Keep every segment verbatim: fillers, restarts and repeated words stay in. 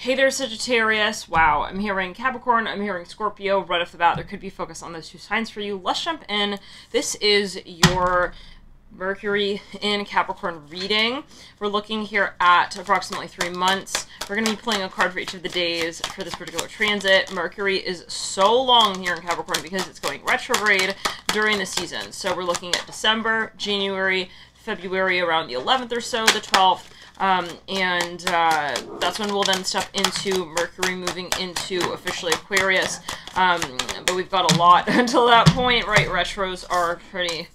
Hey there, Sagittarius. Wow, I'm hearing Capricorn, I'm hearing Scorpio right off the bat. There could be focus on those two signs for you. Let's jump in. This is your Mercury in Capricorn reading. We're looking here at approximately three months. We're going to be playing a card for each of the days for this particular transit. Mercury is so long here in Capricorn because it's going retrograde during the season. So we're looking at December, January, February around the eleventh or so, the twelfth. Um, and uh, that's when we'll then step into Mercury moving into officially Aquarius. Um, but we've got a lot until that point, right? Retros are pretty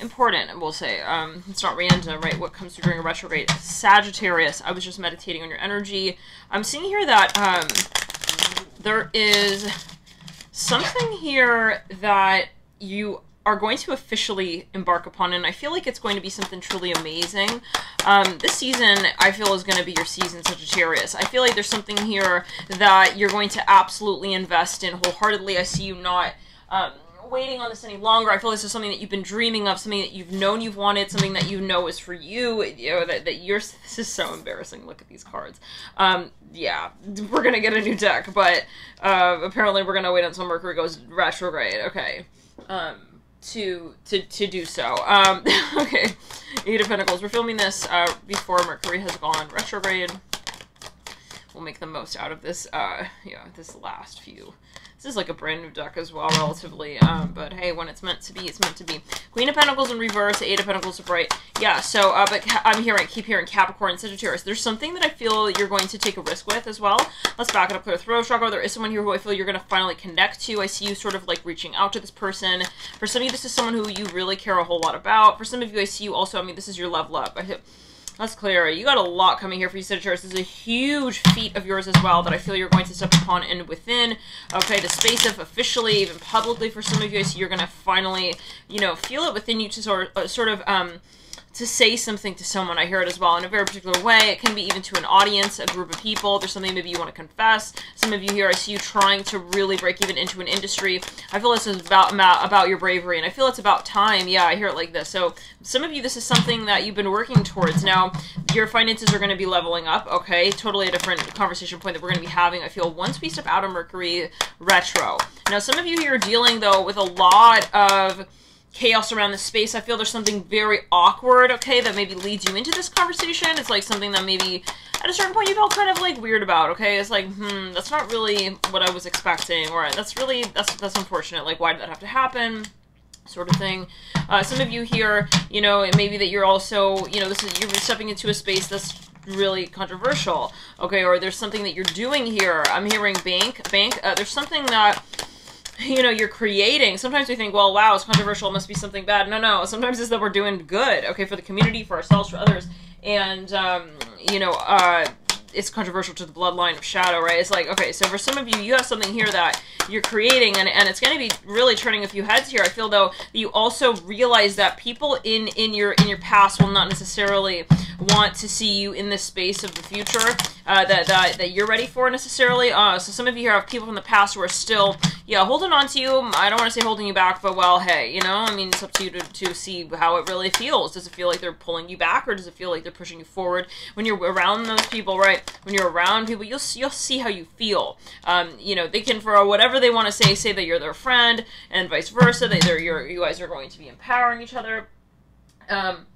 important, we'll say. Um, it's not random, right? What comes through during a retrograde. Sagittarius, I was just meditating on your energy. I'm seeing here that um, there is something here that you are going to officially embark upon, and I feel like it's going to be something truly amazing. Um, this season, I feel, is going to be your season, Sagittarius. I feel like there's something here that you're going to absolutely invest in wholeheartedly. I see you not um, waiting on this any longer. I feel this is something that you've been dreaming of, something that you've known you've wanted, something that you know is for you, you know, that, that you're... This is so embarrassing. Look at these cards. Um, yeah, we're going to get a new deck, but uh, apparently we're going to wait until Mercury goes retrograde. Okay. Um... to to to do so. Um okay, Eight of Pentacles. We're filming this uh before Mercury has gone retrograde. We'll make the most out of this uh yeah this last few. This is like a brand new deck as well, relatively, um but hey, when it's meant to be, it's meant to be. Queen of Pentacles in reverse, Eight of Pentacles upright. Yeah, so uh but I'm hearing, keep hearing Capricorn, Sagittarius. There's something that I feel you're going to take a risk with as well. Let's back it up to the throat chakra. There is someone here who I feel you're going to finally connect to. I see you sort of like reaching out to this person. For some of you, this is someone who you really care a whole lot about. For some of you, I see you also, I mean, this is your level up. I think that's clear. You got a lot coming here for you, Sagittarius. This is a huge feat of yours as well that I feel you're going to step upon and within. Okay, the space of officially, even publicly for some of you, I see you're going to finally, you know, feel it within you to sort of, uh, sort of, um, to say something to someone. I hear it as well in a very particular way. It can be even to an audience, a group of people. There's something maybe you want to confess. Some of you here, I see you trying to really break even into an industry. I feel this is about, about your bravery, and I feel it's about time. Yeah, I hear it like this. So some of you, this is something that you've been working towards. Now, your finances are going to be leveling up, okay? Totally a different conversation point that we're going to be having, I feel, once we step out of Mercury retro. Now, some of you here are dealing, though, with a lot of chaos around the space. I feel there's something very awkward, okay, that maybe leads you into this conversation. It's like something that maybe at a certain point you felt kind of like weird about, okay? It's like, hmm, that's not really what I was expecting, or that's really, that's, that's unfortunate. Like, why did that have to happen? Sort of thing. Uh, some of you here, you know, it may be that you're also, you know, this is, you're stepping into a space that's really controversial, okay? Or there's something that you're doing here. I'm hearing bank, bank, uh, there's something that, you know, you're creating. Sometimes we think, well, wow, it's controversial, it must be something bad. No, no, sometimes it's that we're doing good, okay, for the community, for ourselves, for others, and, um, you know, uh, it's controversial to the bloodline of shadow, right? It's like, okay, so for some of you, you have something here that you're creating, and, and it's going to be really turning a few heads here. I feel, though, that you also realize that people in, in your in your past will not necessarily want to see you in this space of the future uh, that, that, that you're ready for necessarily. Uh, so some of you here have people from the past who are still, yeah, holding on to you. I don't want to say holding you back, but, well, hey, you know, I mean, it's up to you to, to see how it really feels. Does it feel like they're pulling you back, or does it feel like they're pushing you forward? When you're around those people, right? When you're around people, you'll you'll see how you feel. Um, you know, they can, for whatever they want to say, say that you're their friend, and vice versa. They, they're your, you guys are going to be empowering each other. Um,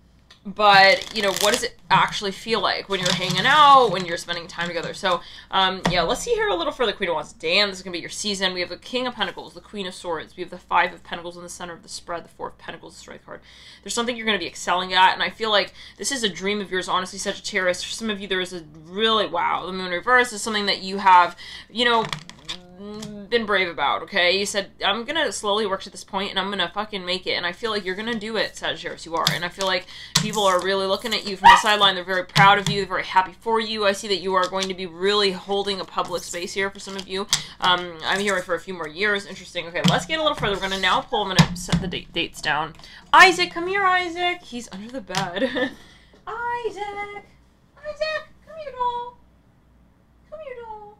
but you know, what does it actually feel like when you're hanging out, when you're spending time together? So, um, yeah, let's see here a little further. Queen of Wands. Damn, this is gonna be your season. We have the King of Pentacles, the Queen of Swords. We have the Five of Pentacles in the center of the spread, the Four of Pentacles, the strike card. There's something you're gonna be excelling at, and I feel like this is a dream of yours, honestly, Sagittarius. For some of you, there is a really, wow, the Moon reverse is something that you have, you know, been brave about, okay? You said, I'm gonna slowly work to this point, and I'm gonna fucking make it, and I feel like you're gonna do it, Sagittarius, you are, and I feel like people are really looking at you from the sideline. They're very proud of you, they're very happy for you. I see that you are going to be really holding a public space here for some of you. Um, I'm here for a few more years. Interesting. Okay, let's get a little further. We're gonna now pull, I'm gonna set the date, dates down. Isaac, come here, Isaac! He's under the bed. Isaac! Isaac! Come here, doll! Come here, doll!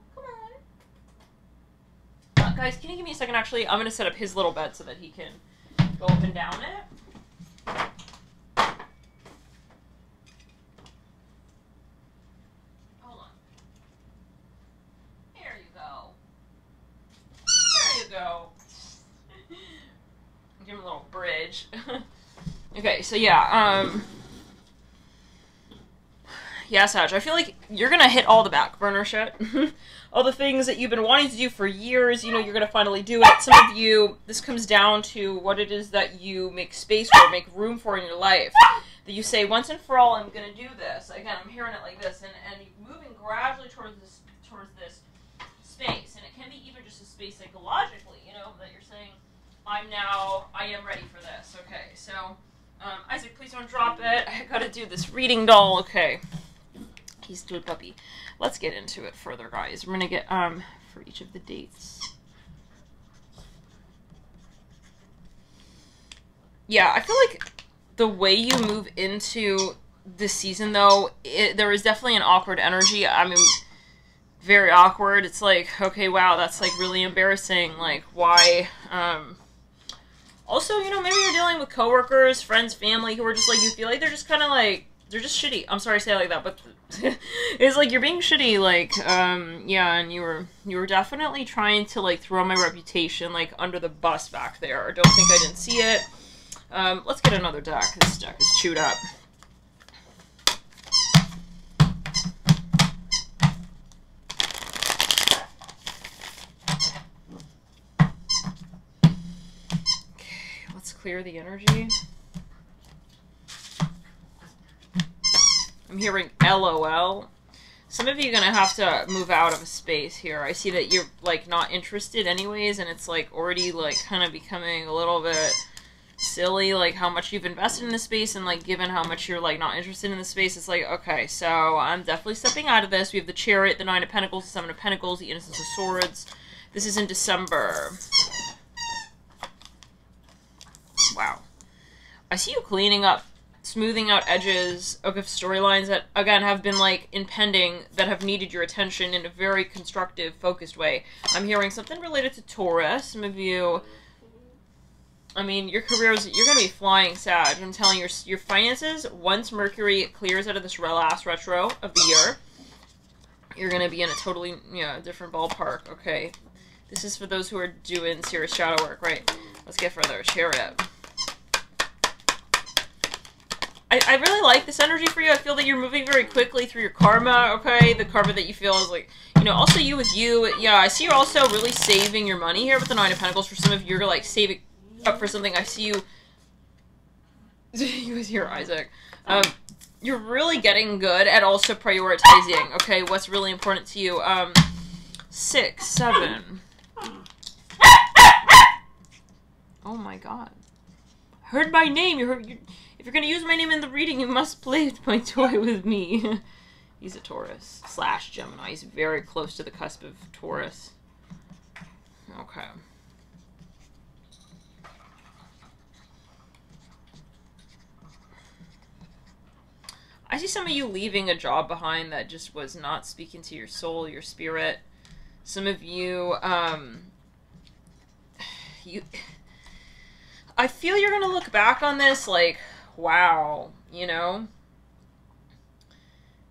Guys, can you give me a second? Actually, I'm going to set up his little bed so that he can go up and down it. Hold on. go. Give him a little bridge. Okay, so yeah, um... yeah, Sag, I feel like you're gonna hit all the back burner shit. All the things that you've been wanting to do for years, you know, you're gonna finally do it. Some of you, this comes down to what it is that you make space for, make room for in your life. That you say, once and for all, I'm gonna do this. Again, I'm hearing it like this. And, and you're moving gradually towards this, towards this space. And it can be even just a space psychologically, you know, that you're saying, I'm now, I am ready for this. Okay, so, um, Isaac, please don't drop it. I gotta do this reading doll. Okay. He's still a puppy. Let's get into it further, guys. We're gonna get um for each of the dates. Yeah, I feel like the way you move into this season, though, it, there is definitely an awkward energy. I mean, very awkward. It's like, okay, wow, that's like really embarrassing. Like, why? Um, also, you know, maybe you're dealing with coworkers, friends, family who are just like, you feel like they're just kind of like. They're just shitty. I'm sorry to say it like that, but it's like you're being shitty, like, um, yeah, and you were, you were definitely trying to, like, throw my reputation, like, under the bus back there. I don't think I didn't see it. Um, let's get another deck. This deck is chewed up. Okay, let's clear the energy. I'm hearing L O L. Some of you are going to have to move out of a space here. I see that you're, like, not interested anyways, and it's, like, already, like, kind of becoming a little bit silly, like, how much you've invested in this space, and, like, given how much you're, like, not interested in the space, it's like, okay, so I'm definitely stepping out of this. We have the Chariot, the Nine of Pentacles, the Seven of Pentacles, the Innocence of Swords. This is in December. Wow. I see you cleaning up, smoothing out edges of storylines that, again, have been, like, impending, that have needed your attention in a very constructive, focused way. I'm hearing something related to Taurus. Some of you, I mean, your careers, you're going to be flying, Sag. I'm telling you, your, your finances, once Mercury clears out of this last retro of the year, you're going to be in a totally, you know, different ballpark, okay? This is for those who are doing serious shadow work, right? Let's get further. Chariot. I, I really like this energy for you. I feel that you're moving very quickly through your karma, okay? The karma that you feel is like, you know, also you with you. Yeah, I see you're also really saving your money here with the Nine of Pentacles. For some of you, you're, like, saving up for something. I see you... you was here, Isaac. Um, you're really getting good at also prioritizing, okay? What's really important to you. Um, six, seven. Oh, my God. Heard my name. You heard... You're... If you're going to use my name in the reading, you must play my toy with me. He's a Taurus slash Gemini. He's very close to the cusp of Taurus. Okay. I see some of you leaving a job behind that just was not speaking to your soul, your spirit. Some of you, um... you... I feel you're going to look back on this, like... wow, you know,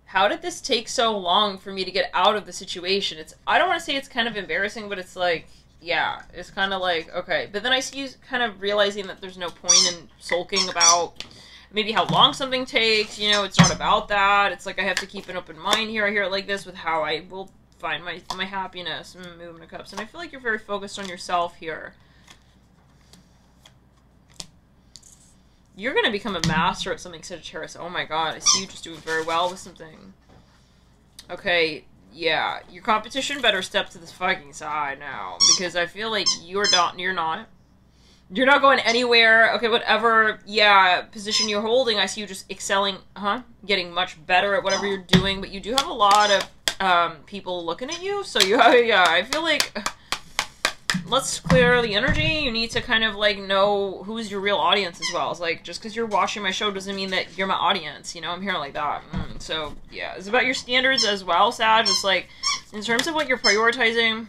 how did this take so long for me to get out of the situation? It's, I don't want to say it's kind of embarrassing, but it's like, yeah, it's kind of like, okay. But then I see you kind of realizing that there's no point in sulking about maybe how long something takes, you know, it's not about that. It's like, I have to keep an open mind here. I hear it like this with how I will find my, my happiness and movement of cups. And I feel like you're very focused on yourself here. You're going to become a master at something, Sagittarius. Oh my God, I see you just doing very well with something. Okay, yeah. Your competition better step to the fucking side now. Because I feel like you're not, you're not. You're not going anywhere. Okay, whatever, yeah, position you're holding, I see you just excelling, huh? Getting much better at whatever you're doing. But you do have a lot of um, people looking at you. So, you have, yeah, I feel like... let's clear the energy. You need to kind of, like, know who's your real audience as well. It's like, just because you're watching my show doesn't mean that you're my audience. You know, I'm here like that. Mm, so, yeah. It's about your standards as well, Sag. It's like, in terms of what you're prioritizing,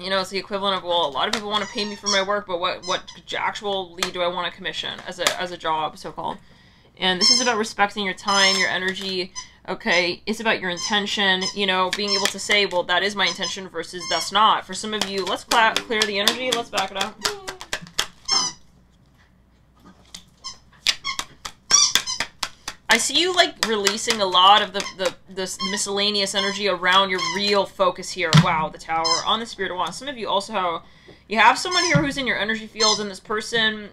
you know, it's the equivalent of, well, a lot of people want to pay me for my work, but what, what actually do I want to commission as a, as a job, so-called? And this is about respecting your time, your energy, okay? It's about your intention, you know, being able to say, well, that is my intention versus that's not. For some of you, let's clear the energy. Let's back it up. I see you, like, releasing a lot of the, the this miscellaneous energy around your real focus here. Wow, the Tower. On the Spirit of Wands. Some of you also have... You have someone here who's in your energy field, and this person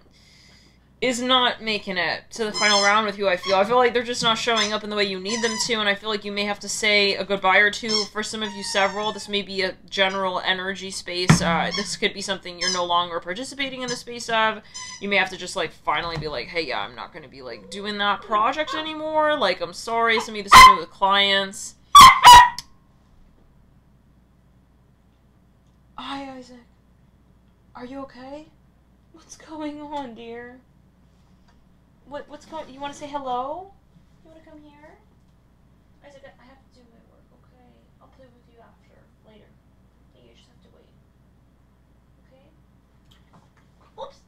is not making it to the final round with you, I feel. I feel like they're just not showing up in the way you need them to, and I feel like you may have to say a goodbye or two. For some of you, several. This may be a general energy space. Uh, this could be something you're no longer participating in the space of. You may have to just, like, finally be like, hey, yeah, I'm not going to be, like, doing that project anymore. Like, I'm sorry. Some of you, this is with clients. Hi, Isaac. Are you okay? What's going on, dear? What, what's going on? You want to say hello? You want to come here? I said, I have to do my work, okay? I'll play with you after, later. You just have to wait. Okay? Oops!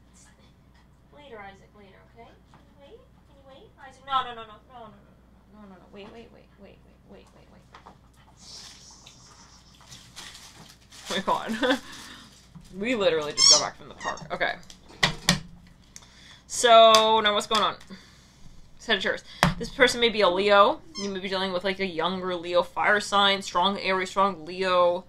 Later, Isaac, later, okay? Can you wait? Can you wait? Isaac, no, no, no, no, no, no, no, no, no, no, no, wait, wait, wait, wait, wait, wait, wait, wait. Oh my god. We literally just got back from the park. Okay. So, now what's going on? Sagittarius. This person may be a Leo. You may be dealing with, like, a younger Leo fire sign. Strong Aries, strong Leo.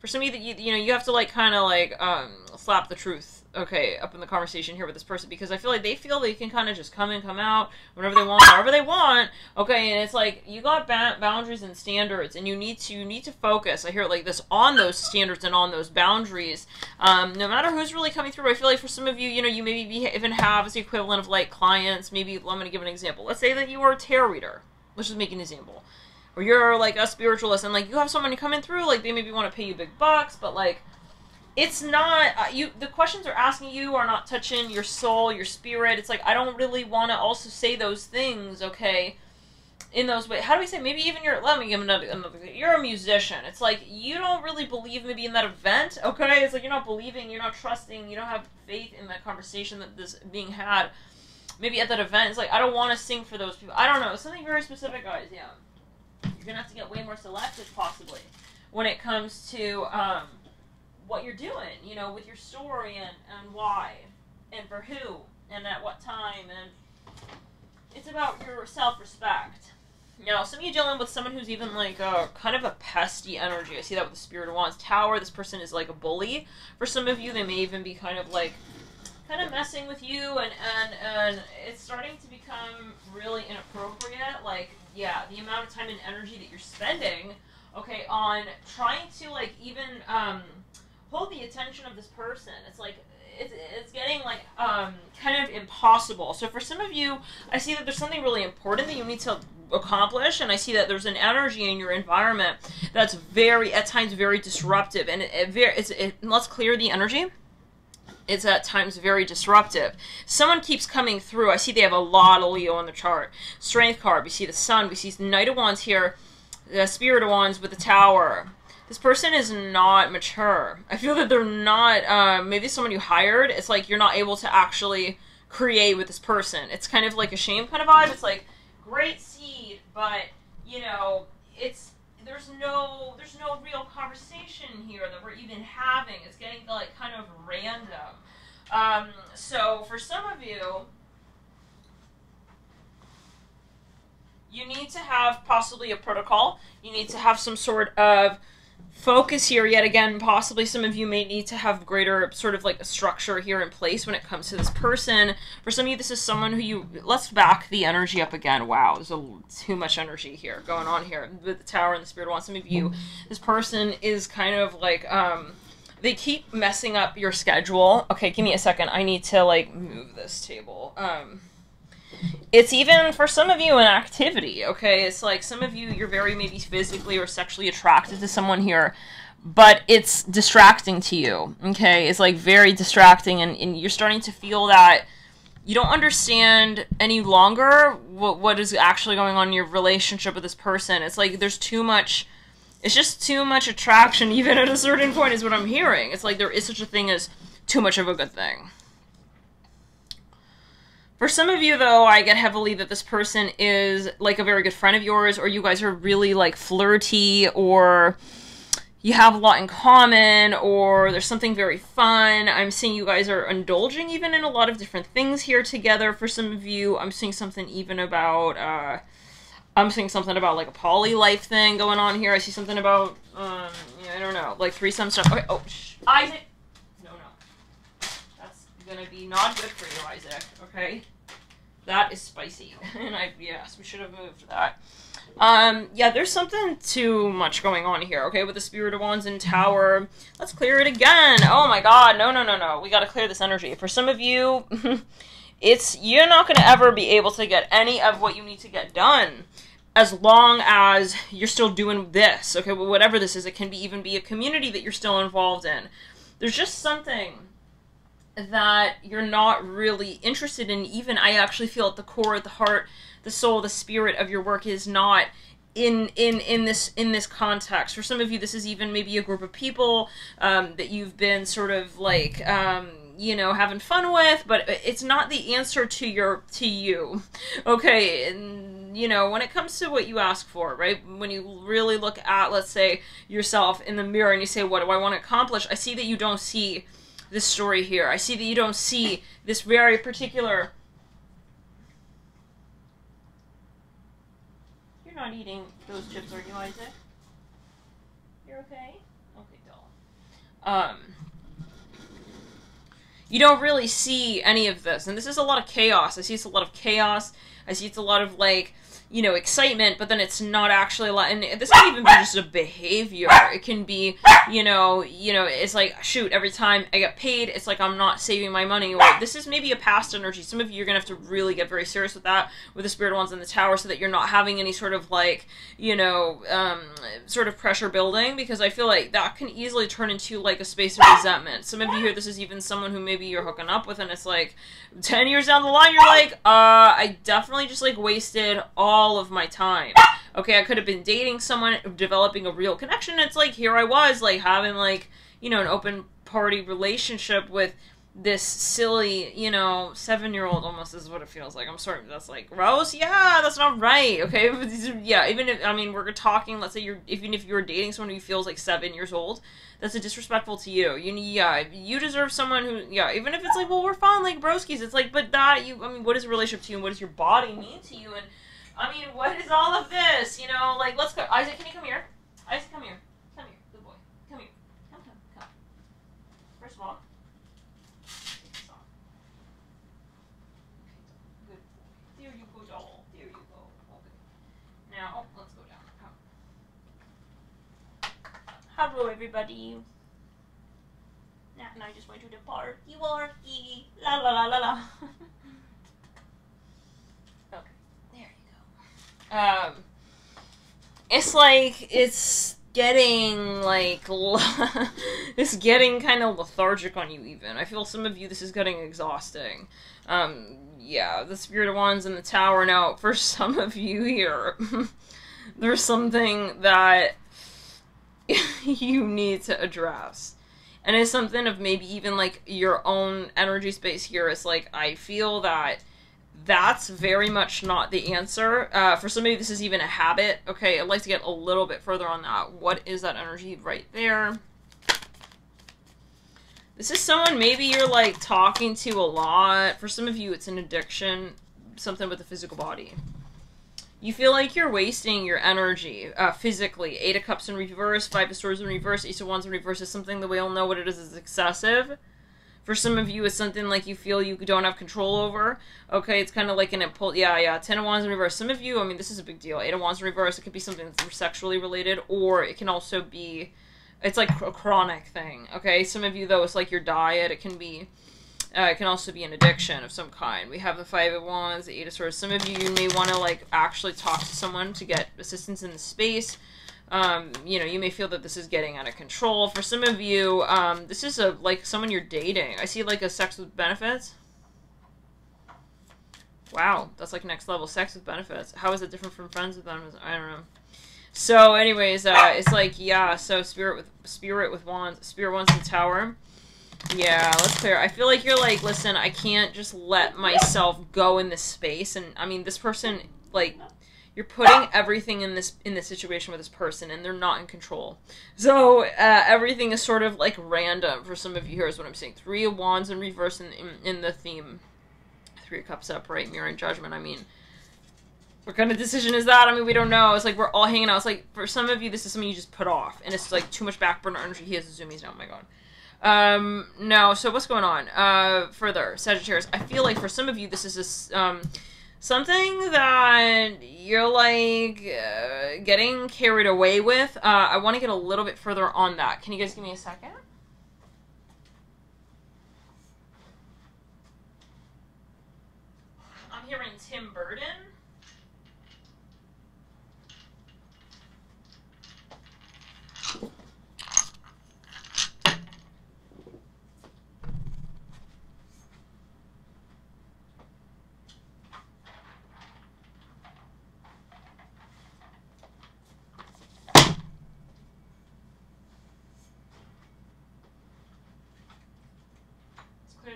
For some of you, that you, you know, you have to, like, kind of, like, um, slap the truth, okay, up in the conversation here with this person. Because I feel like they feel they can kind of just come in, come out, whenever they want, however they want. Okay, and it's like, you got ba boundaries and standards, and you need to, you need to focus, I hear it like this, on those standards and on those boundaries. Um, no matter who's really coming through, I feel like for some of you, you know, you maybe be, even have the equivalent of, like, clients. Maybe, I'm going to give an example. Let's say that you are a tarot reader. Let's just make an example. Or you're, like, a spiritualist, and, like, you have someone coming through, like, they maybe want to pay you big bucks, but, like, it's not, uh, you, the questions they're asking you are not touching your soul, your spirit. It's like, I don't really want to also say those things, okay, in those ways. How do we say, maybe even you're, let me give another, another, you're a musician. It's like, you don't really believe maybe in that event, okay? It's like, you're not believing, you're not trusting, you don't have faith in that conversation that is being had. Maybe at that event, it's like, I don't want to sing for those people. I don't know, something very specific, guys, yeah. You're going to have to get way more selective, possibly, when it comes to um, what you're doing, you know, with your story and, and why, and for who, and at what time, and it's about your self-respect. Now, some of you dealing with someone who's even, like, a, kind of a pesty energy. I see that with the Spirit of Wands. Tower, this person is, like, a bully. For some of you, they may even be kind of, like, kind of messing with you, and, and, and it's starting to become really inappropriate, like, yeah, the amount of time and energy that you're spending, okay, on trying to, like, even, um, hold the attention of this person. It's, like, it's, it's getting, like, um, kind of impossible. So for some of you, I see that there's something really important that you need to accomplish, and I see that there's an energy in your environment that's very, at times, very disruptive, and it, it, it's, it, let's clear the energy. It's at times very disruptive. Someone keeps coming through. I see they have a lot of Leo on the chart. Strength card. We see the Sun. We see the Knight of Wands here. The Spirit of Wands with the Tower. This person is not mature. I feel that they're not... Uh, maybe someone you hired. It's like you're not able to actually create with this person. It's kind of like a shame kind of vibe. It's like, great seed, but, you know, it's... There's no, there's no real conversation here that we're even having. It's getting, like, kind of random. Um, so for some of you, you need to have possibly a protocol. You need to have some sort of focus here. Yet again, possibly some of you may need to have greater sort of, like, a structure here in place when it comes to this person. For some of you, this is someone who you... Let's back the energy up again. Wow, there's a, too much energy here going on here with the Tower and the Spirit of Wands. Some of you, this person is kind of like... Um, they keep messing up your schedule. Okay, give me a second. I need to, like, move this table. Um... It's even, for some of you, an activity, okay? It's like some of you, you're very maybe physically or sexually attracted to someone here, but it's distracting to you, okay? It's like very distracting, and, and you're starting to feel that you don't understand any longer what, what is actually going on in your relationship with this person. It's like there's too much... It's just too much attraction, even at a certain point, is what I'm hearing. It's like there is such a thing as too much of a good thing. For some of you, though, I get heavily that this person is, like, a very good friend of yours, or you guys are really, like, flirty, or you have a lot in common, or there's something very fun. I'm seeing you guys are indulging even in a lot of different things here together. For some of you, I'm seeing something even about, uh, I'm seeing something about, like, a poly life thing going on here. I see something about, um, yeah, I don't know, like, threesome stuff. Okay, oh, shh. Isaac! No, no. That's gonna be not good for you, Isaac, okay? That is spicy. And I, yes, we should have moved that. Um, yeah, there's something too much going on here, okay, with the Spirit of Wands and Tower. Let's clear it again. Oh my god, no, no, no, no. We gotta clear this energy. For some of you, it's, you're not gonna ever be able to get any of what you need to get done as long as you're still doing this, okay, well, whatever this is. It can be even be a community that you're still involved in. There's just something that you're not really interested in. Even I actually feel at the core, at the heart, the soul, the spirit of your work is not in in in this in this context. For some of you, this is even maybe a group of people um, that you've been sort of like um, you know, having fun with, but it's not the answer to your to you. Okay, and you know, when it comes to what you ask for, right? When you really look at, let's say, yourself in the mirror and you say, what do I want to accomplish? I see that you don't see this story here. I see that you don't see this very particular. You're not eating those chips, are you, Isaac? You're okay? Okay, doll. Um, you don't really see any of this, and this is a lot of chaos. I see it's a lot of chaos. I see it's a lot of, like, you know, excitement, but then it's not actually a lot. And this can even be just a behavior. It can be, you know, you know, it's like, shoot, every time I get paid, it's like I'm not saving my money. Or this is maybe a past energy. Some of you are going to have to really get very serious with that, with the Spirit of Wands in the Tower, so that you're not having any sort of, like, you know, um, sort of pressure building, because I feel like that can easily turn into, like, a space of resentment. Some of you here, this is even someone who maybe you're hooking up with, and it's like, ten years down the line, you're like, uh, I definitely just, like, wasted all all of my time. Okay, I could have been dating someone, developing a real connection. It's like, here I was, like, having, like, you know, an open party relationship with this silly, you know, seven-year-old, almost is what it feels like. I'm sorry, that's, like, gross. Yeah, that's not right. Okay, yeah, even if, I mean, we're talking, let's say you're, even if you're dating someone who feels like seven years old, that's a disrespectful to you. You, yeah, you deserve someone who, yeah, even if it's like, well, we're fine, like, broskies, it's like, but that, you, I mean, what is a relationship to you, and what does your body mean to you, and I mean, what is all of this? You know, like, let's go. Isaac, can you come here? Isaac, come here. Come here. Good boy. Come here. Come, come, come. First of all, take this off. Good boy. There you go, doll. There you go. Okay. Now, let's go down. Come. Hello, everybody. Nat and I just went to the park. You are e. La, la, la, la, la. Um, it's like, it's getting, like, it's getting kind of lethargic on you even. I feel some of you, this is getting exhausting. Um, yeah, the Spirit of Wands in the Tower. Now, for some of you here, there's something that you need to address. And it's something of maybe even, like, your own energy space here. It's like, I feel that that's very much not the answer. Uh, for some of you, this is even a habit. Okay, I'd like to get a little bit further on that. What is that energy right there? This is someone maybe you're, like, talking to a lot. For some of you, it's an addiction, something with the physical body. You feel like you're wasting your energy uh, physically. Eight of Cups in reverse, Five of Swords in reverse, Ace of Wands in reverse is something that we all know what it is, is excessive. For some of you, it's something like you feel you don't have control over. Okay, it's kind of like an impulse. Yeah, yeah. Ten of Wands in reverse. Some of you, I mean, this is a big deal. Eight of Wands in reverse. It could be something that's sexually related, or it can also be, it's like a chronic thing. Okay, some of you, though, it's like your diet. It can be, uh, it can also be an addiction of some kind. We have the Five of Wands, the Eight of Swords. Some of you, you may want to, like, actually talk to someone to get assistance in the space. Um, you know, you may feel that this is getting out of control. For some of you, um, this is a, like, someone you're dating. I see, like, a sex with benefits. Wow, that's, like, next level. Sex with benefits. How is it different from friends with benefits? I don't know. So, anyways, uh, it's like, yeah, so spirit with, spirit with wands, spirit wands in the tower. Yeah, let's clear. I feel like you're like, listen, I can't just let myself go in this space. And I mean, this person, like, you're putting everything in this in this situation with this person, and they're not in control. So uh, everything is sort of like random for some of you. Here's what I'm saying: Three of Wands in reverse in, in, in the theme, Three of Cups upright, Mirror and Judgment. I mean, what kind of decision is that? I mean, we don't know. It's like we're all hanging out. It's like for some of you, this is something you just put off, and it's like too much back burner energy. He has the zoomies now. Oh my god. Um, no, so what's going on? Uh, further, Sagittarius, I feel like for some of you, this is this, um, something that you're, like, uh, getting carried away with. Uh, I want to get a little bit further on that. Can you guys give me a second? I'm hearing Tim Burden.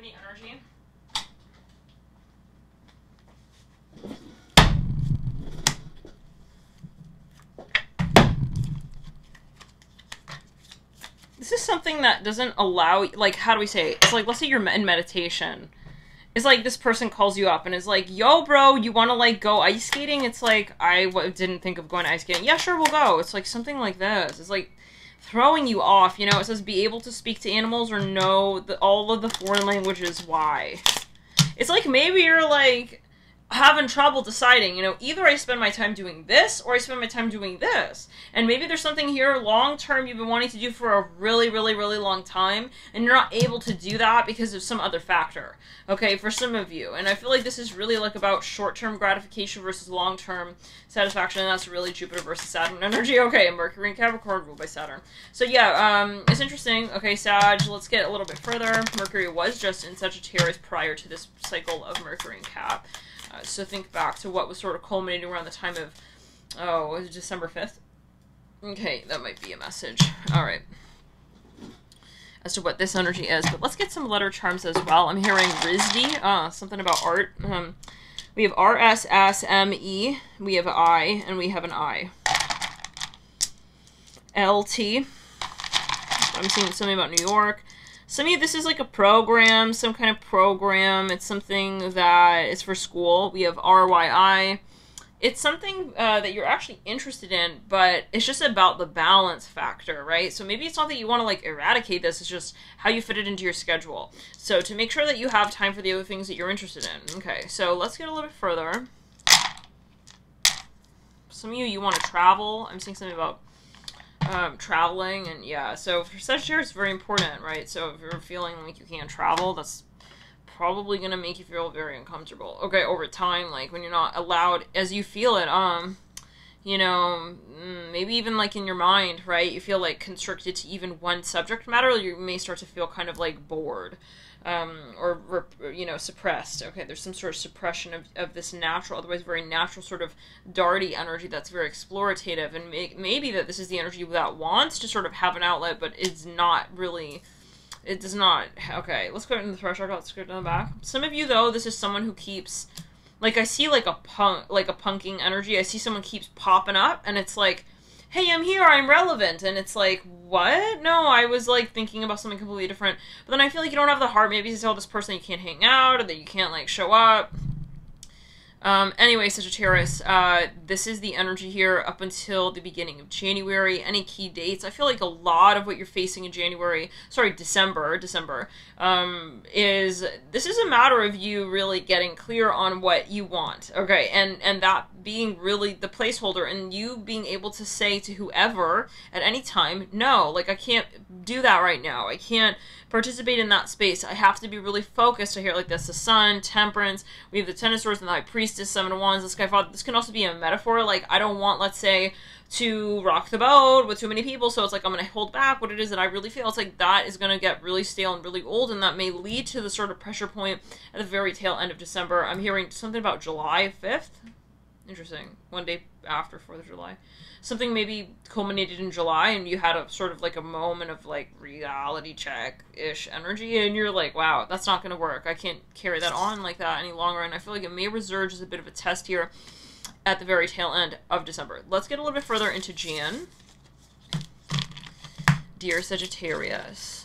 Energy. This is something that doesn't allow, like, how do we say it? It's like, let's say you're in meditation. It's like this person calls you up and is like, yo, bro, you want to, like, go ice skating? It's like, I w didn't think of going ice skating. Yeah, sure, we'll go. It's like something like this. It's like throwing you off, you know. It says be able to speak to animals or know the, all of the foreign languages. Why? It's like maybe you're like having trouble deciding, you know, either I spend my time doing this or I spend my time doing this. And maybe there's something here long term you've been wanting to do for a really, really, really long time, and you're not able to do that because of some other factor, okay, for some of you. And I feel like this is really like about short-term gratification versus long-term satisfaction, and that's really Jupiter versus Saturn energy, okay, and Mercury and Capricorn ruled by Saturn. So yeah, um, it's interesting. Okay, Sag, let's get a little bit further. Mercury was just in Sagittarius prior to this cycle of Mercury and Cap. Uh, so think back to what was sort of culminating around the time of, oh, was it December fifth? Okay, that might be a message. All right. As to what this energy is. But let's get some letter charms as well. I'm hearing R I S D, uh, something about art. Um, we have R S S M E, we have I, and we have an I. L T. I'm seeing something about New York. Some of you, this is like a program, some kind of program. It's something that is for school. We have R Y I. It's something uh, that you're actually interested in, but it's just about the balance factor, right? So maybe it's not that you want to like eradicate this, it's just how you fit it into your schedule. So to make sure that you have time for the other things that you're interested in. Okay, so let's get a little bit further. Some of you, you want to travel. I'm seeing something about Um, traveling, and yeah, so for Sagittarius, it's very important, right? So if you're feeling like you can't travel, that's probably gonna make you feel very uncomfortable. Okay, over time, like when you're not allowed, as you feel it, um, you know, maybe even like in your mind, right? You feel like constricted to even one subject matter, or you may start to feel kind of like bored, um, or, you know, suppressed. Okay, there's some sort of suppression of, of this natural, otherwise very natural sort of darty energy that's very explorative, and may, maybe that this is the energy that wants to sort of have an outlet, but it's not really, it does not. Okay, let's go into the threshold, let's go to the back. Some of you, though, this is someone who keeps, like, I see like a punk, like a punking energy. I see someone keeps popping up, and it's like, hey, I'm here, I'm relevant, and it's like, what? No, I was, like, thinking about something completely different, but then I feel like you don't have the heart, maybe to tell this person you can't hang out, or that you can't, like, show up. Um, anyway, Sagittarius, uh, this is the energy here up until the beginning of January. Any key dates? I feel like a lot of what you're facing in January, sorry, December, December, um, is, this is a matter of you really getting clear on what you want, okay? And, and that being really the placeholder, and you being able to say to whoever at any time, no, like, I can't do that right now. I can't participate in that space. I have to be really focused. I hear like this, the sun, temperance, we have the ten of swords and the high priestess, seven of wands, the sky father. This can also be a metaphor. Like, I don't want, let's say, to rock the boat with too many people. So it's like, I'm going to hold back what it is that I really feel. It's like that is going to get really stale and really old. And that may lead to the sort of pressure point at the very tail end of December. I'm hearing something about July fifth. Interesting. One day after fourth of July. Something maybe culminated in July and you had a sort of like a moment of like reality check-ish energy and you're like, wow, that's not going to work. I can't carry that on like that any longer. And I feel like it may resurge as a bit of a test here at the very tail end of December. Let's get a little bit further into Jan. Dear Sagittarius.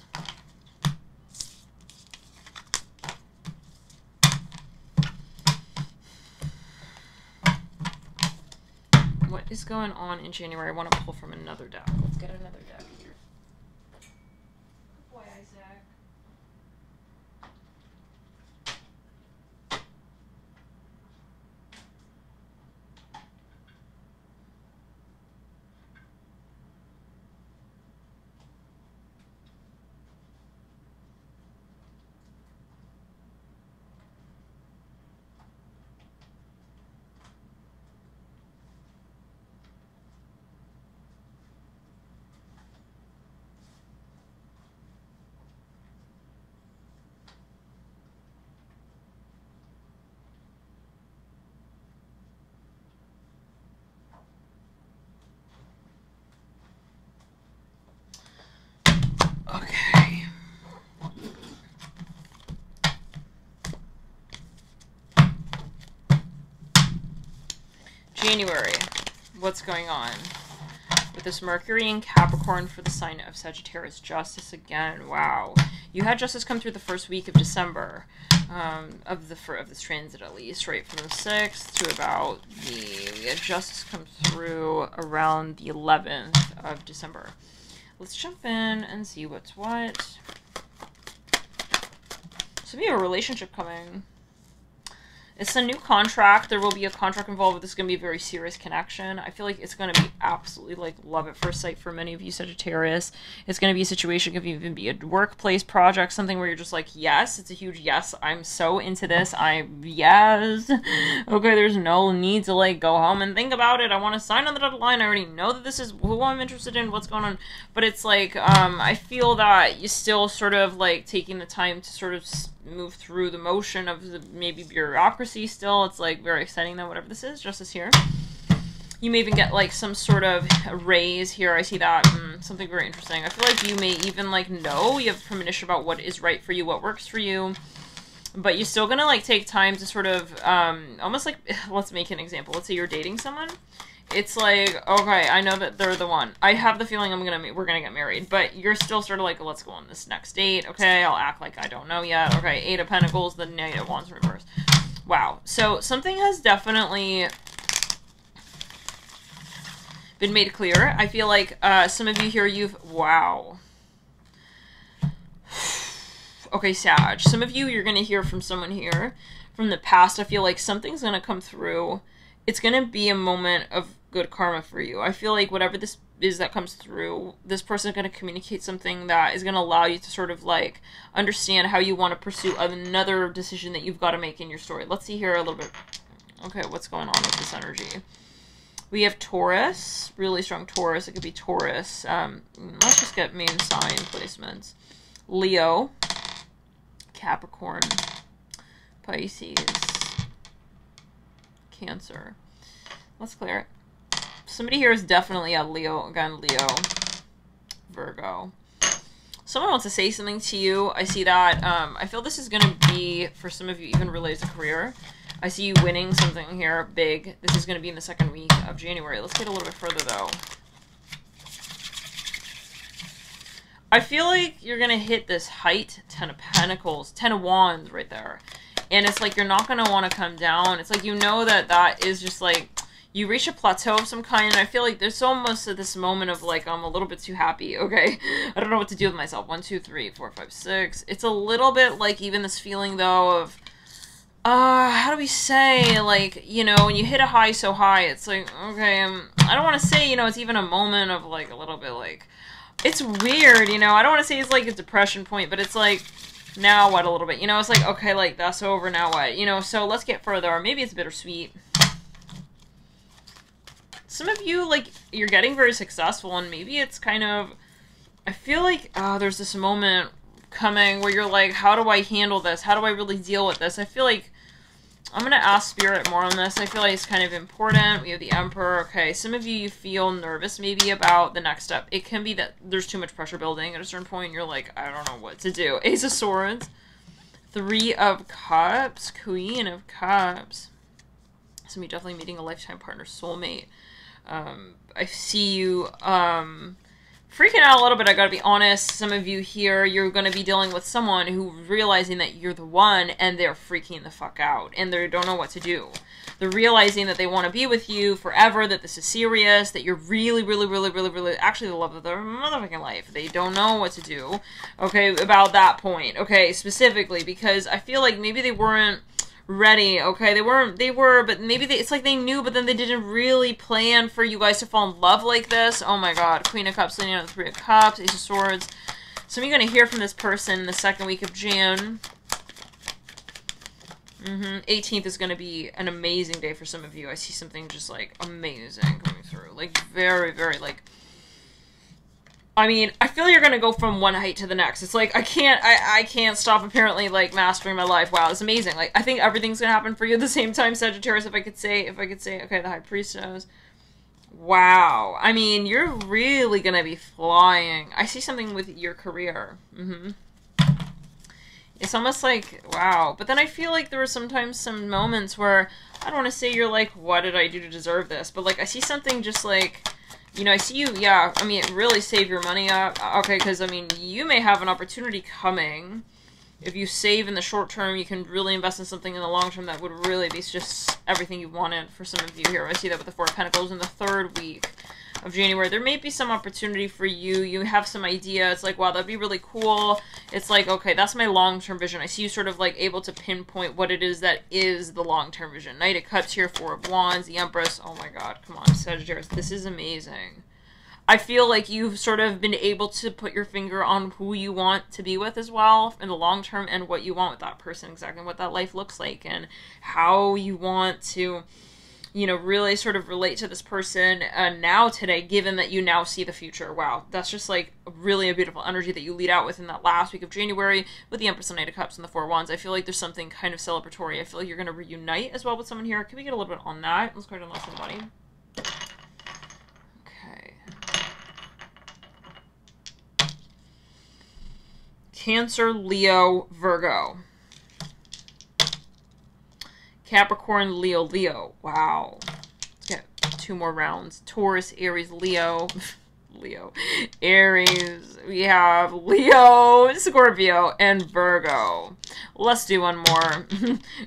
What is going on in January? I want to pull from another deck. Let's get another deck here. Good boy, Isaac. January, what's going on with this Mercury in Capricorn for the sign of Sagittarius? Justice again. Wow, you had justice come through the first week of December, um, of the for, of this transit at least, right from the sixth to about the we had justice come through around the eleventh of December. Let's jump in and see what's what. So we have a relationship coming. It's a new contract. There will be a contract involved. This is going to be a very serious connection. I feel like it's going to be absolutely like love at first sight for many of you Sagittarius. It's going to be a situation. It could even be a workplace project, something where you're just like, yes, it's a huge yes. I'm so into this. I yes. Okay, there's no need to like go home and think about it. I want to sign on the dotted line. I already know that this is who I'm interested in, what's going on. But it's like, um, I feel that you still sort of like taking the time to sort of move through the motion of the maybe bureaucracy still. It's like very exciting though, whatever this is, justice here. You may even get like some sort of raise here. I see that. Mm, something very interesting. I feel like you may even like know you have premonition about what is right for you, what works for you, but you're still gonna like take time to sort of um almost like, let's make an example. Let's say you're dating someone. It's like, okay, I know that they're the one. I have the feeling I'm gonna we're gonna get married, but you're still sort of like, let's go on this next date. Okay, I'll act like I don't know yet. Okay, Eight of Pentacles, the Knight of Wands in reverse. Wow. So something has definitely been made clear. I feel like uh, some of you here, you've wow. Okay, Sag. Some of you, you're gonna hear from someone here from the past. I feel like something's gonna come through. It's going to be a moment of good karma for you. I feel like whatever this is that comes through, this person is going to communicate something that is going to allow you to sort of like understand how you want to pursue another decision that you've got to make in your story. Let's see here a little bit. Okay, what's going on with this energy? We have Taurus, really strong Taurus. It could be Taurus. Um, let's just get main sign placements. Leo, Capricorn, Pisces, Cancer. Let's clear it. Somebody here is definitely a Leo. Again, Leo. Virgo. Someone wants to say something to you. I see that. Um, I feel this is going to be, for some of you, even related to career. I see you winning something here big. This is going to be in the second week of January. Let's get a little bit further, though. I feel like you're going to hit this height. Ten of Pentacles. Ten of Wands right there. And it's like, you're not going to want to come down. It's like, you know that that is just like, you reach a plateau of some kind. And I feel like there's almost this moment of like, I'm a little bit too happy. Okay. I don't know what to do with myself. One, two, three, four, five, six. It's a little bit like even this feeling though of, uh, how do we say, like, you know, when you hit a high so high, it's like, okay, I'm, I don't want to say, you know, it's even a moment of like a little bit like, it's weird. You know, I don't want to say it's like a depression point, but it's like, now what a little bit, you know, it's like, okay, like that's over, now what, you know, so let's get further. Or maybe it's bittersweet. Some of you, like, you're getting very successful and maybe it's kind of, I feel like, oh, there's this moment coming where you're like, how do I handle this? How do I really deal with this? I feel like I'm going to ask Spirit more on this. I feel like it's kind of important. We have the Emperor. Okay, some of you, you feel nervous maybe about the next step. It can be that there's too much pressure building. At a certain point, you're like, I don't know what to do. Ace of Swords. Three of Cups. Queen of Cups. Some of you definitely meeting a lifetime partner, soulmate. Um, I see you um, freaking out a little bit, I gotta be honest. Some of you here, you're gonna be dealing with someone who realizing that you're the one and they're freaking the fuck out and they don't know what to do. They're realizing that they want to be with you forever, that this is serious, that you're really, really, really, really, really actually the love of their motherfucking life. They don't know what to do, okay, about that point, okay, specifically, because I feel like maybe they weren't ready, okay, they weren't, they were, but maybe they, it's like they knew, but then they didn't really plan for you guys to fall in love like this. Oh my god, Queen of Cups, leading out the Three of Cups, Ace of Swords. So you're going to hear from this person the second week of June. Mm-hmm. eighteenth is going to be an amazing day for some of you. I see something just, like, amazing coming through. Like, very, very, like... I mean, I feel you're gonna go from one height to the next. It's like, I can't, I, I can't stop apparently, like, mastering my life. Wow, it's amazing. Like, I think everything's gonna happen for you at the same time, Sagittarius, if I could say, if I could say, okay, the High Priestess. Wow. I mean, you're really gonna be flying. I see something with your career. Mm-hmm. It's almost like, wow. But then I feel like there were sometimes some moments where, I don't want to say you're like, what did I do to deserve this? But, like, I see something just like... You know, I see you, yeah, I mean, really save your money up, okay, because, I mean, you may have an opportunity coming. If you save in the short term, you can really invest in something in the long term that would really be just everything you wanted for some of you here. I see that with the Four of Pentacles in the third week of January. There may be some opportunity for you. You have some idea. It's like, wow, that'd be really cool. It's like, okay, that's my long-term vision. I see you sort of, like, able to pinpoint what it is that is the long-term vision. Knight of Cups here, Four of Wands, the Empress. Oh my god, come on, Sagittarius. This is amazing. I feel like you've sort of been able to put your finger on who you want to be with as well in the long term and what you want with that person, exactly what that life looks like and how you want to... you know, really sort of relate to this person uh, now today, given that you now see the future. Wow, that's just like really a beautiful energy that you lead out with in that last week of January with the Empress and Knight of Cups and the Four of Wands. I feel like there's something kind of celebratory. I feel like you're going to reunite as well with someone here. Can we get a little bit on that? Let's go ahead and let somebody. Okay. Cancer, Leo, Virgo. Capricorn, Leo, Leo. Wow. Let's get two more rounds. Taurus, Aries, Leo. Leo. Aries. We have Leo, Scorpio, and Virgo. Let's do one more.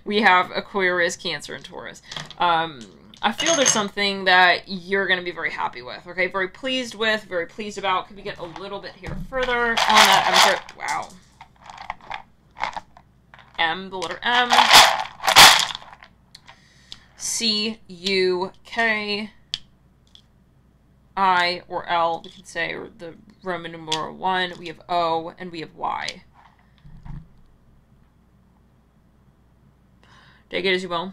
We have Aquarius, Cancer, and Taurus. Um... I feel there's something that you're going to be very happy with, okay? Very pleased with, very pleased about. Could we get a little bit here further on that? I'm sure, wow. M, the letter M. C U K I or L, we can say, or the Roman numeral one. We have O, and we have Y. Take it as you will.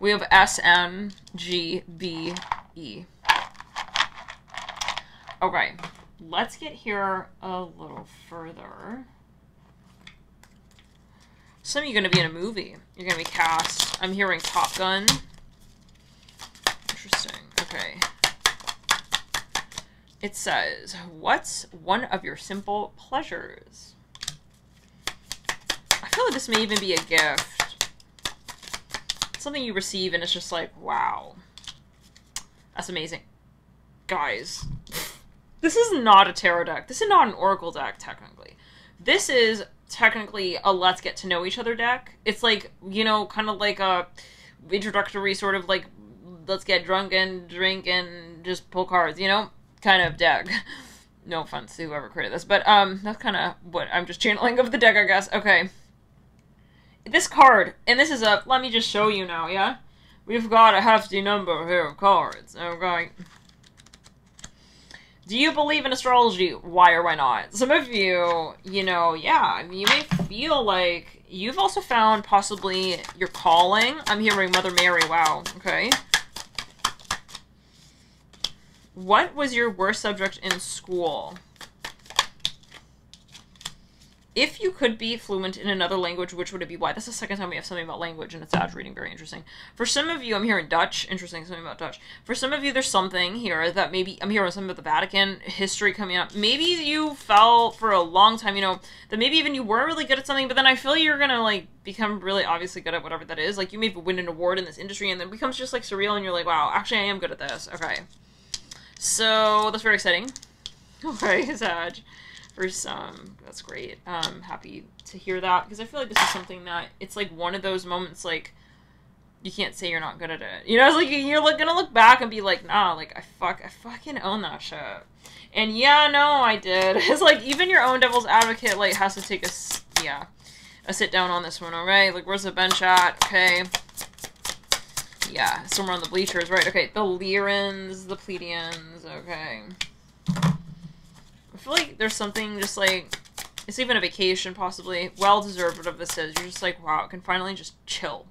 We have S M G B E. Okay, let's get here a little further. Some of you are going to be in a movie. You're going to be cast. I'm hearing Top Gun. Interesting. Okay. It says, what's one of your simple pleasures? I feel like this may even be a gift. It's something you receive and it's just like, wow. That's amazing. Guys, this is not a tarot deck. This is not an oracle deck, technically. This is... technically a let's get to know each other deck. It's like, you know, kind of like a introductory sort of like let's get drunk and drink and just pull cards, you know, kind of deck. No offense to whoever created this, but um that's kind of what I'm just channeling of the deck, I guess. Okay, this card, and this is a, let me just show you now. Yeah, we've got a hefty number here of cards. Okay. Do you believe in astrology? Why or why not? Some of you, you know, yeah, you may feel like you've also found possibly your calling. I'm hearing Mother Mary. Wow. Okay. What was your worst subject in school? If you could be fluent in another language, which would it be? Why? That's the second time we have something about language, and it's Dutch reading. Very interesting. For some of you, I'm hearing Dutch. Interesting, something about Dutch. For some of you, there's something here that maybe, I'm hearing something about the Vatican, history coming up. Maybe you fell for a long time, you know, that maybe even you were really good at something, but then I feel you're gonna, like, become really obviously good at whatever that is. Like, you may win an award in this industry, and then it becomes just, like, surreal, and you're like, wow, actually, I am good at this. Okay. So, that's very exciting. Okay, Sag. For some, that's great. Um, happy to hear that, because I feel like this is something that, it's like one of those moments, like, you can't say you're not good at it. You know, it's like, you're look, gonna look back and be like, nah, like, I fuck, I fucking own that shit. And yeah, no, I did. It's like, even your own devil's advocate, like, has to take a, yeah, a sit down on this one, alright? Like, where's the bench at? Okay. Yeah, somewhere on the bleachers, right? Okay, the Lyrans, the Pleiadians, okay. I feel like there's something just like, it's even a vacation possibly, well deserved whatever this is. You're just like, wow, I can finally just chill.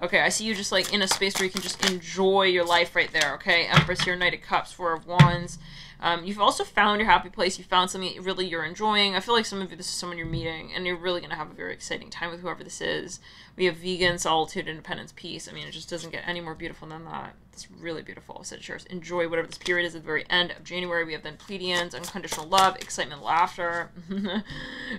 Okay, I see you just like in a space where you can just enjoy your life right there, okay? Empress here, Knight of Cups, Four of Wands. Um, you've also found your happy place. You found something really you're enjoying. I feel like some of you, this is someone you're meeting, and you're really going to have a very exciting time with whoever this is. We have vegan, solitude, independence, peace. I mean, it just doesn't get any more beautiful than that. It's really beautiful. Sagittarius, enjoy whatever this period is at the very end of January. We have then Pleiadians, unconditional love, excitement, laughter.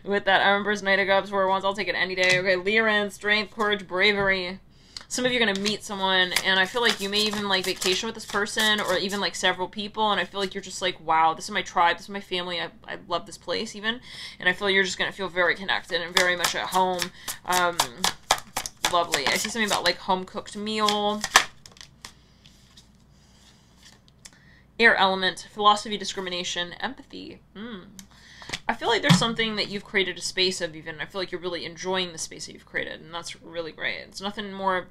With that Empress, Knight of Cups, Four of Wands, I'll take it any day. Okay, Lyran, strength, courage, bravery. Some of you are going to meet someone, and I feel like you may even, like, vacation with this person, or even, like, several people, and I feel like you're just like, wow, this is my tribe, this is my family, I, I love this place, even, and I feel you're just going to feel very connected and very much at home. Um, lovely. I see something about, like, home-cooked meal. Air element, philosophy, discrimination, empathy. Hmm. I feel like there's something that you've created a space of even. I feel like you're really enjoying the space that you've created, and that's really great. It's nothing more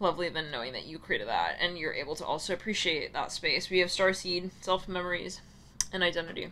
lovely than knowing that you created that, and you're able to also appreciate that space. We have starseed, self-memories, and identity.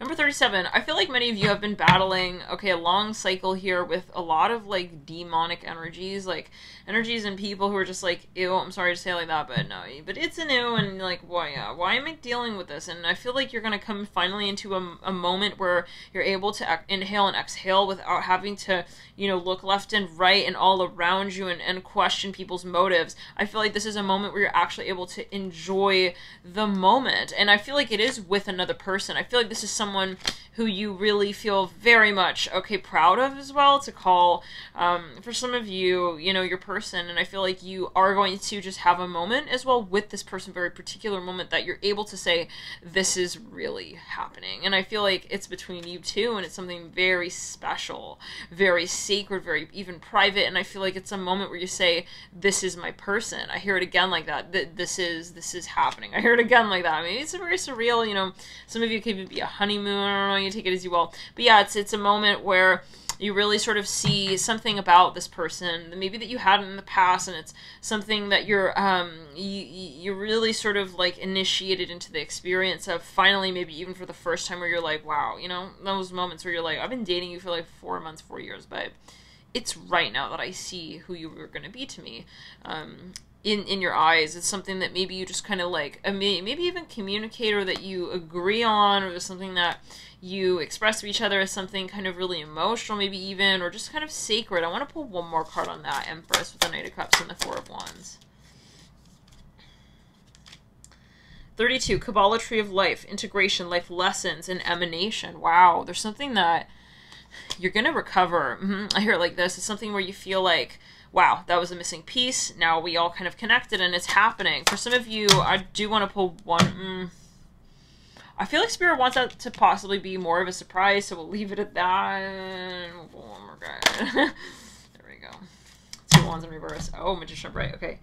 Number thirty-seven, I feel like many of you have been battling, okay, a long cycle here with a lot of, like, demonic energies, like, energies and people who are just like, ew, I'm sorry to say it like that, but no, but it's an ew, and like, why, yeah, why am I dealing with this? And I feel like you're gonna come finally into a, a moment where you're able to inhale and exhale without having to, you know, look left and right and all around you and, and question people's motives. I feel like this is a moment where you're actually able to enjoy the moment, and I feel like it is with another person. I feel like this is something someone who you really feel very much, okay, proud of as well to call, um, for some of you, you know, your person, and I feel like you are going to just have a moment as well with this person, very particular moment that you're able to say, this is really happening, and I feel like it's between you two, and it's something very special, very sacred, very even private, and I feel like it's a moment where you say, this is my person. I hear it again like that, Th this is, this is happening. I hear it again like that. I mean, it's very surreal, you know, some of you could be a honeymoon, I don't know, you take it as you will, but yeah, it's it's a moment where you really sort of see something about this person, maybe that you hadn't in the past, and it's something that you're um you you really sort of like initiated into the experience of finally, maybe even for the first time, where you're like, wow, you know, those moments where you're like, I've been dating you for like four months, four years, but it's right now that I see who you were going to be to me. Um, In, in your eyes, it's something that maybe you just kind of like, maybe even communicate, or that you agree on, or something that you express to each other as something kind of really emotional, maybe even, or just kind of sacred. I want to pull one more card on that, Empress, with the Knight of Cups and the Four of Wands. thirty-two, Kabbalah, Tree of Life, integration, life lessons, and emanation. Wow, there's something that you're going to recover. Mm-hmm. I hear it like this. It's something where you feel like, wow, that was a missing piece. Now we all kind of connected, and it's happening. For some of you, I do want to pull one. Mm. I feel like Spirit wants that to possibly be more of a surprise, so we'll leave it at that. We'll pull one more card. There we go. Two wands in reverse. Oh, Magician Bright. Okay.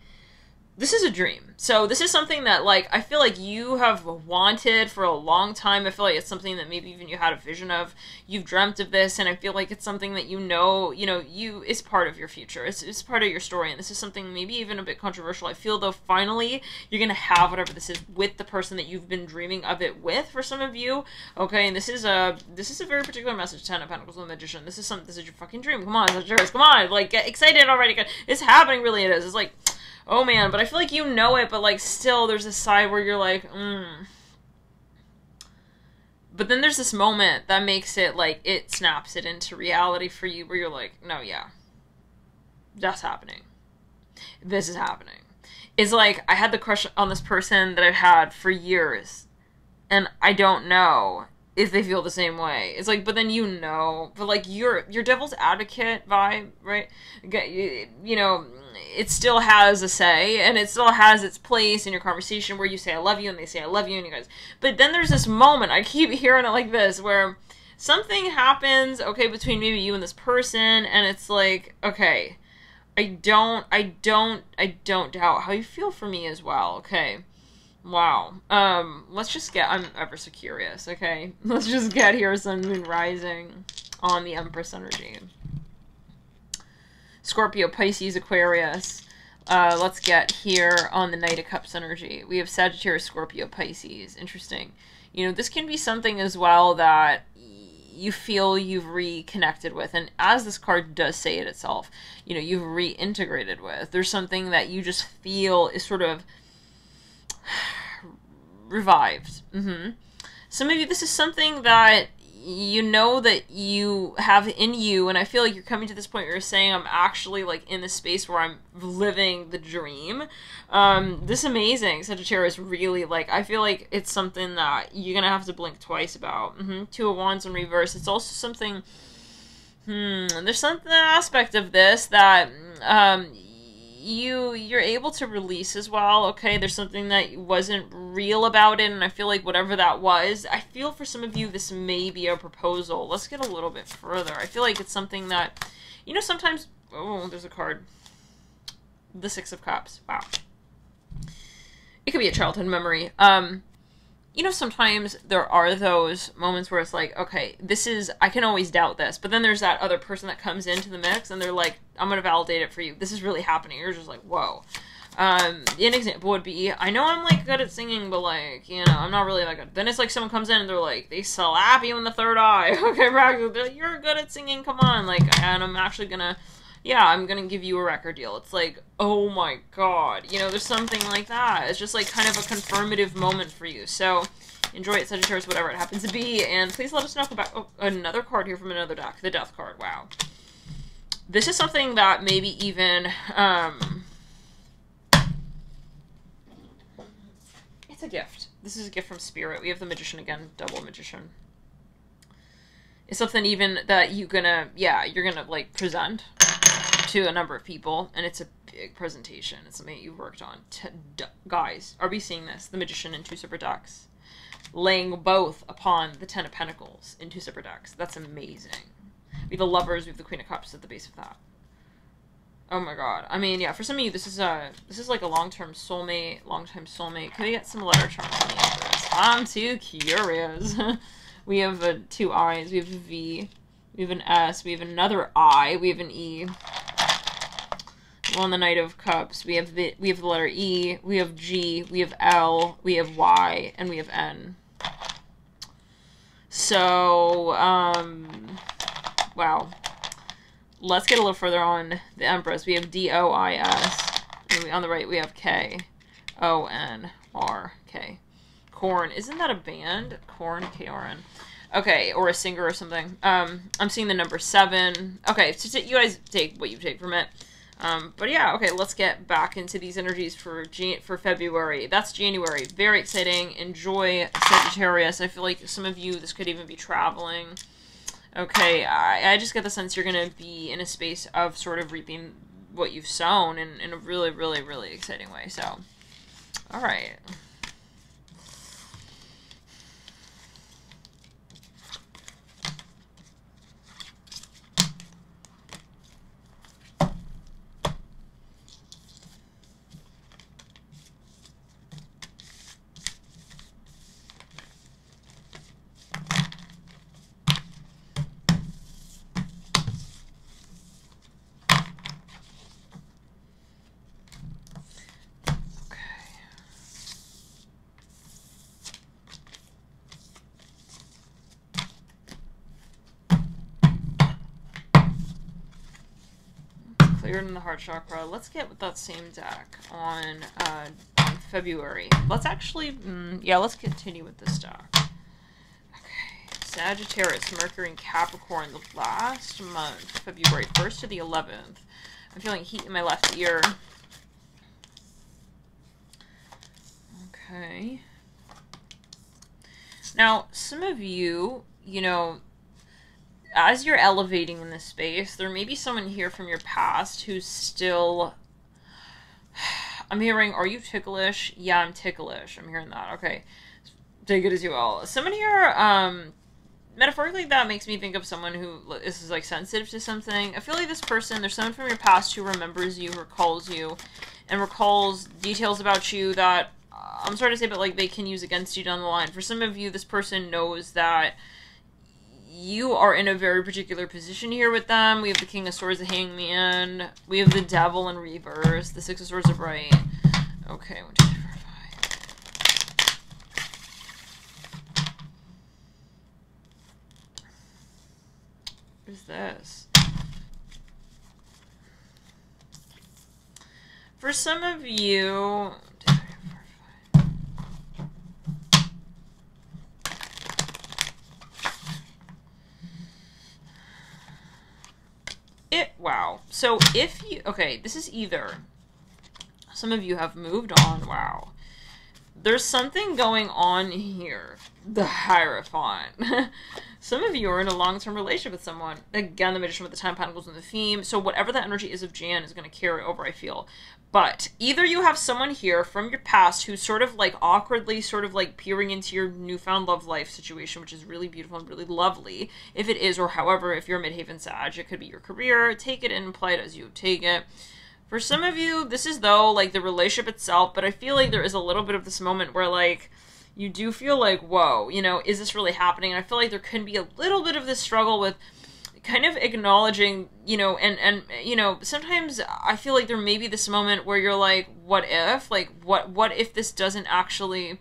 This is a dream. So this is something that, like, I feel like you have wanted for a long time. I feel like it's something that maybe even you had a vision of. You've dreamt of this, and I feel like it's something that you know, you know, you is part of your future. It's, it's part of your story, and this is something maybe even a bit controversial. I feel, though, finally, you're going to have whatever this is with the person that you've been dreaming of it with for some of you. Okay, and this is a, this is a very particular message, Ten of Pentacles and the Magician. This is some, this is your fucking dream. Come on, come on, like, get excited already. It's happening, really it is. It's like, oh man, but I feel like you know it, but like still there's a side where you're like, mm. But then there's this moment that makes it, like, it snaps it into reality for you where you're like, no, yeah, that's happening. This is happening. It's like, I had the crush on this person that I've had for years, and I don't know if they feel the same way. It's like, but then you know, but like, your, your devil's advocate vibe, right? You know, it still has a say, and it still has its place in your conversation where you say, I love you, and they say, I love you, and you guys, but then there's this moment, I keep hearing it like this, where something happens, okay, between maybe you and this person, and it's like, okay, I don't, I don't, I don't doubt how you feel for me as well, okay? Wow. Um, let's just get, I'm ever so curious, okay? Let's just get here Sun, Moon, Rising on the Empress energy. Scorpio, Pisces, Aquarius. Uh, let's get here on the Knight of Cups energy. We have Sagittarius, Scorpio, Pisces. Interesting. You know, this can be something as well that you feel you've reconnected with. And as this card does say it itself, you know, you've reintegrated with. There's something that you just feel is sort of revived. Mm-hmm. Some of you, this is something that you know that you have in you, and I feel like you're coming to this point where you're saying, I'm actually like in this space where I'm living the dream. Um, this is amazing. Sagittarius, really, like, I feel like it's something that you're gonna have to blink twice about. Mm-hmm. Two of Wands in reverse. It's also something, hmm, there's something aspect of this that, um, you you're able to release as well, okay? There's something that wasn't real about it, and I feel like whatever that was, I feel for some of you this may be a proposal. Let's get a little bit further. I feel like it's something that, you know, sometimes, oh, there's a card, the Six of Cups. Wow, it could be a childhood memory. Um you know, sometimes there are those moments where it's like, okay, this is, I can always doubt this, but then there's that other person that comes into the mix and they're like, I'm going to validate it for you. This is really happening. You're just like, whoa. Um, an example would be, I know I'm like good at singing, but like, you know, I'm not really that good. Then it's like someone comes in and they're like, they slap you in the third eye. Okay, practice. You're good at singing. Come on. Like, and I'm actually going to, yeah, I'm going to give you a record deal. It's like, oh my God, you know, there's something like that. It's just like kind of a confirmative moment for you. So enjoy it, Sagittarius, whatever it happens to be. And please let us know about, oh, another card here from another deck, the Death card. Wow. This is something that maybe even, um, it's a gift. This is a gift from Spirit. We have the Magician again, double Magician. It's something even that you're gonna, yeah, you're gonna like present to a number of people, and it's a big presentation. It's something that you've worked on. T guys, are we seeing this? The Magician in two separate decks, laying both upon the Ten of Pentacles in two separate decks. That's amazing. We have the Lovers, we have the Queen of Cups at the base of that. Oh my God. I mean, yeah, for some of you, this is a, this is like a long-term soulmate, long-time soulmate. Can we get some letter charm on the Empress? I'm too curious. We have a two I's, we have a V, we have an S, we have another I, we have an E. On the Knight of Cups, we have the we have the letter E, we have G, we have L, we have Y, and we have N. So, um, wow. Let's get a little further on the Empress. We have D O I S. And we, on the right, we have K, O N R K. Korn. Isn't that a band? Korn, K R N. Okay, or a singer or something. Um, I'm seeing the number seven. Okay, so you guys take what you take from it. Um, but yeah, okay, let's get back into these energies for Jan for February. That's January. Very exciting. Enjoy, Sagittarius. I feel like some of you, this could even be traveling. Okay, I, I just get the sense you're going to be in a space of sort of reaping what you've sown in, in a really, really, really exciting way. So, all right. In the heart chakra. Let's get with that same deck on, uh, on February. Let's actually, mm, yeah, let's continue with this deck. Okay. Sagittarius, Mercury, and Capricorn the last month, February first to the eleventh. I'm feeling heat in my left ear. Okay. Now, some of you, you know, as you're elevating in this space, there may be someone here from your past who's still... I'm hearing, are you ticklish? Yeah, I'm ticklish. I'm hearing that. Okay. Take it as you will. Someone here, um, metaphorically, that makes me think of someone who is, like, sensitive to something. I feel like this person, there's someone from your past who remembers you, recalls you, and recalls details about you that, uh, I'm sorry to say, but, like, they can use against you down the line. For some of you, this person knows that you are in a very particular position here with them. We have the King of Swords, the Hangman. We have the Devil in reverse. The Six of Swords are right. Okay, one, two, three, four, five. What is this? For some of you... It, wow. So if you, okay, this is either, some of you have moved on, wow. There's something going on here. The Hierophant. Some of you are in a long-term relationship with someone. Again, the Magician with the Ten Pentacles and the Theme. So whatever the energy is of Jan is going to carry over, I feel. But either you have someone here from your past who's sort of like awkwardly sort of like peering into your newfound love life situation, which is really beautiful and really lovely, if it is, or however, if you're a Midhaven Sag, it could be your career. Take it and apply it as you take it. For some of you, this is though, like, the relationship itself, but I feel like there is a little bit of this moment where, like, you do feel like, whoa, you know, is this really happening? And I feel like there can be a little bit of this struggle with kind of acknowledging, you know, and, and, you know, sometimes I feel like there may be this moment where you're like, what if? Like, what, what if this doesn't actually...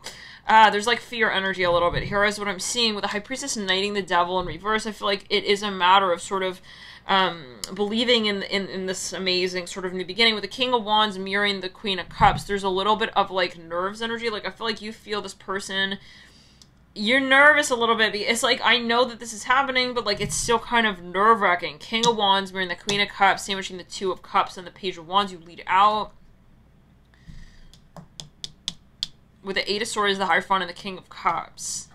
Ah, there's, like, fear energy a little bit. Here is what I'm seeing with the High Priestess knighting the Devil in reverse. I feel like it is a matter of sort of um, believing in, in in this amazing sort of new beginning. With the King of Wands mirroring the Queen of Cups, there's a little bit of, like, nerves energy. Like, I feel like you feel this person... You're nervous a little bit. It's like, I know that this is happening, but, like, it's still kind of nerve-wracking. King of Wands mirroring the Queen of Cups, sandwiching the Two of Cups and the Page of Wands. You lead out. With the Eight of Swords, the Hierophant, and the King of Cups.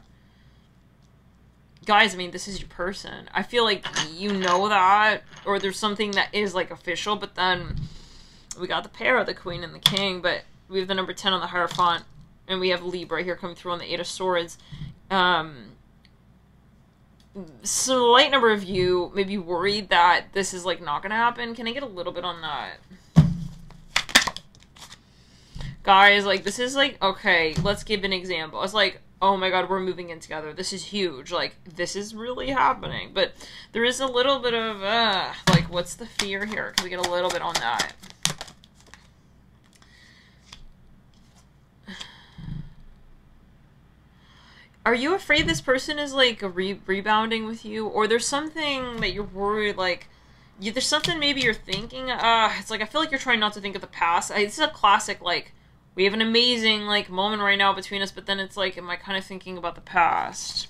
Guys, I mean, this is your person. I feel like you know that, or there's something that is, like, official, but then we got the pair of the Queen and the King, but we have the number ten on the Hierophant, and we have Libra here coming through on the Eight of Swords. Um, slight number of you may be worried that this is, like, not gonna happen. Can I get a little bit on that? Guys, like, this is, like, okay, let's give an example. It's like, oh my god, we're moving in together. This is huge. Like, this is really happening. But there is a little bit of, uh, like, what's the fear here? Can we get a little bit on that? Are you afraid this person is, like, re rebounding with you? Or there's something that you're worried, like... You, there's something maybe you're thinking, uh, it's like, I feel like you're trying not to think of the past. I, this is a classic, like, we have an amazing, like, moment right now between us, but then it's like, am I kind of thinking about the past?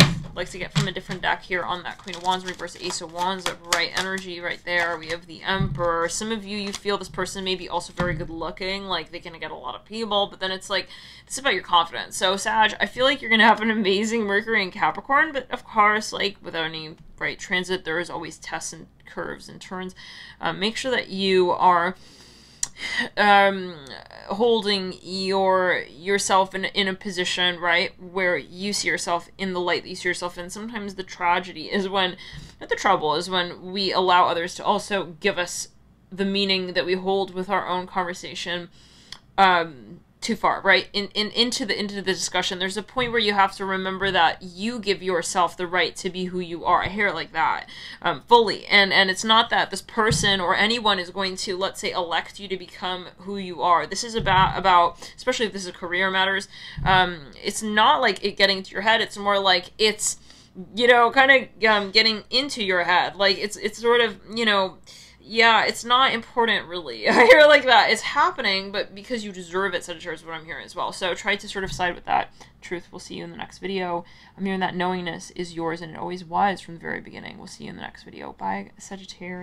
I'd like to get from a different deck here on that Queen of Wands, reverse Ace of Wands, that right energy right there. We have the Emperor. Some of you, you feel this person may be also very good looking, like, they can get a lot of people, but then it's like, it's about your confidence. So, Sag, I feel like you're going to have an amazing Mercury and Capricorn, but of course, like, without any right transit, there is always tests and curves and turns. Uh, make sure that you are... Um, holding your yourself in, in a position, right, where you see yourself in the light that you see yourself in. Sometimes the tragedy is when, not the trouble, is when we allow others to also give us the meaning that we hold with our own conversation um, too far, right? In, in into the into the discussion, there's a point where you have to remember that you give yourself the right to be who you are. I hear it like that, um, fully, and and it's not that this person or anyone is going to, let's say, elect you to become who you are. This is about about especially if this is career matters. Um, it's not like it getting into your head. It's more like it's, you know, kind of um, getting into your head. Like it's it's sort of, you know. yeah, it's not important, really. I hear it like that. It's happening, but because you deserve it, Sagittarius, is what I'm hearing as well. So try to sort of side with that truth. We'll see you in the next video. I'm hearing that knowingness is yours, and it always was from the very beginning. We'll see you in the next video. Bye, Sagittarius.